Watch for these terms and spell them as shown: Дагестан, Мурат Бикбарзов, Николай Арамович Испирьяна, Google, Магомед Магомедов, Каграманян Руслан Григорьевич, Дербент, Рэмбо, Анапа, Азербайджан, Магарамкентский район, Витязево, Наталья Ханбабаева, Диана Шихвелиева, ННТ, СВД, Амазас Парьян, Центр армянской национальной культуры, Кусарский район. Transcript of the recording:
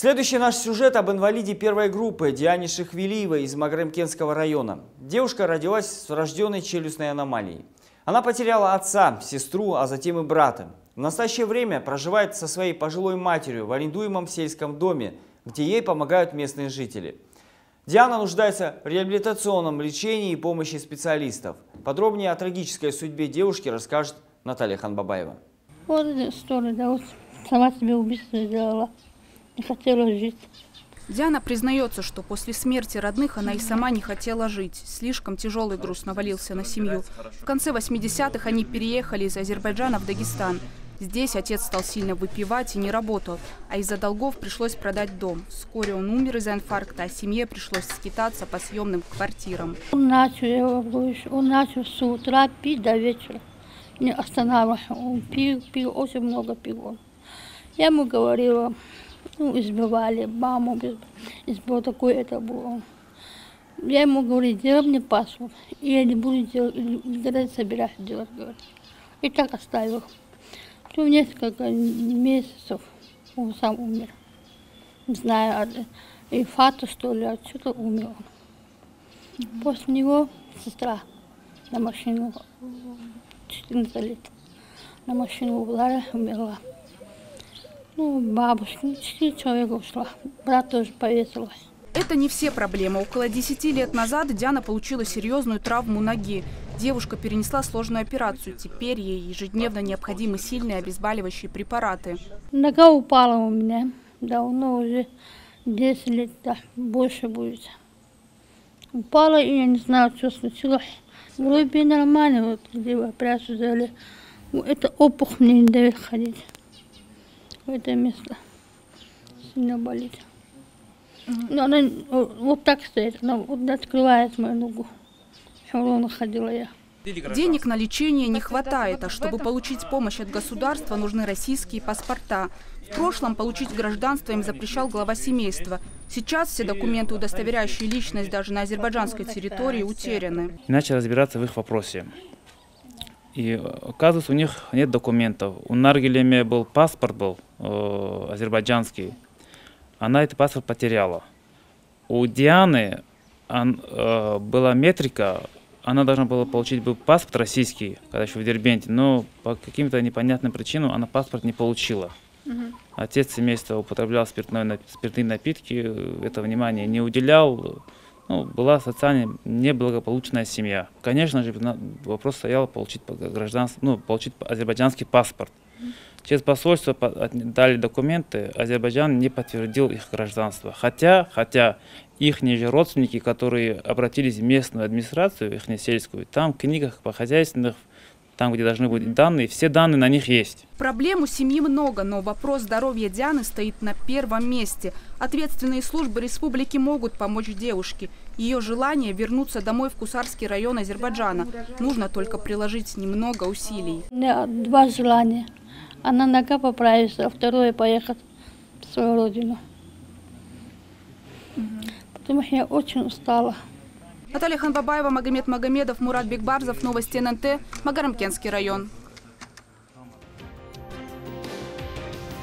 Следующий наш сюжет об инвалиде первой группы Диане Шихвелиевой из Магарамкентского района. Девушка родилась с врожденной челюстной аномалией. Она потеряла отца, сестру, а затем и брата. В настоящее время проживает со своей пожилой матерью в арендуемом сельском доме, где ей помогают местные жители. Диана нуждается в реабилитационном лечении и помощи специалистов. Подробнее о трагической судьбе девушки расскажет Наталья Ханбабаева. Вот история, да, вот сама себе убийство сделала, не хотела жить. Диана признается, что после смерти родных она и сама не хотела жить. Слишком тяжелый груз навалился на семью. В конце 80-х они переехали из Азербайджана в Дагестан. Здесь отец стал сильно выпивать и не работал, а из-за долгов пришлось продать дом. Вскоре он умер из-за инфаркта, а семье пришлось скитаться по съемным квартирам. Он начал с утра пить до вечера, не останавливался. Он пил, очень много пил. Я ему говорила, ну, избивали маму, избил такой, это было. Я ему говорю, делай мне паспорт, и я не буду делать, не собираюсь делать, говорю. И так оставил. В несколько месяцев он сам умер. Не знаю, от инфаркта, что ли, от чего-то умер. После него сестра на машину, 14 лет, на машину угла умерла. Ну, бабушка, 4 человека ушла, брат тоже повесился. Это не все проблемы. Около 10 лет назад Диана получила серьезную травму ноги. Девушка перенесла сложную операцию. Теперь ей ежедневно необходимы сильные обезболивающие препараты. Нога упала у меня. Давно уже 10 лет, да, больше будет. Упала, и я не знаю, что случилось. Вроде нормально, вот где вы операцию сделали. Это опухоль мне не дает ходить. В это место сильно болит. Но она вот так стоит, она вот открывает мою ногу. Денег на лечение не хватает, а чтобы получить помощь от государства, нужны российские паспорта. В прошлом получить гражданство им запрещал глава семейства. Сейчас все документы, удостоверяющие личность даже на азербайджанской территории, утеряны. Начали разбираться в их вопросе. И оказывается, у них нет документов. У Наргелеме был паспорт, азербайджанский. Она этот паспорт потеряла. У Дианы была метрика, она должна была получить паспорт российский, когда еще в Дербенте, но по каким-то непонятным причинам она паспорт не получила. Отец семейства употреблял спиртные напитки, это внимание не уделял. Ну, была социально неблагополучная семья. Конечно же, вопрос стоял получить гражданство, ну, получить азербайджанский паспорт. Через посольство дали документы, Азербайджан не подтвердил их гражданство. Хотя их родственники, которые обратились в местную администрацию, их сельскую, там в книгах по хозяйственных, там, где должны быть данные, все данные на них есть. Проблем у семьи много, но вопрос здоровья Дианы стоит на первом месте. Ответственные службы республики могут помочь девушке. Ее желание вернуться домой в Кусарский район Азербайджана. Нужно только приложить немного усилий. У меня два желания. Она нога поправится, а второе поехать в свою родину. Потому что я очень устала. Наталья Ханбабаева, Магомед Магомедов, Мурат Бикбарзов. Новости ННТ. Магарамкентский район.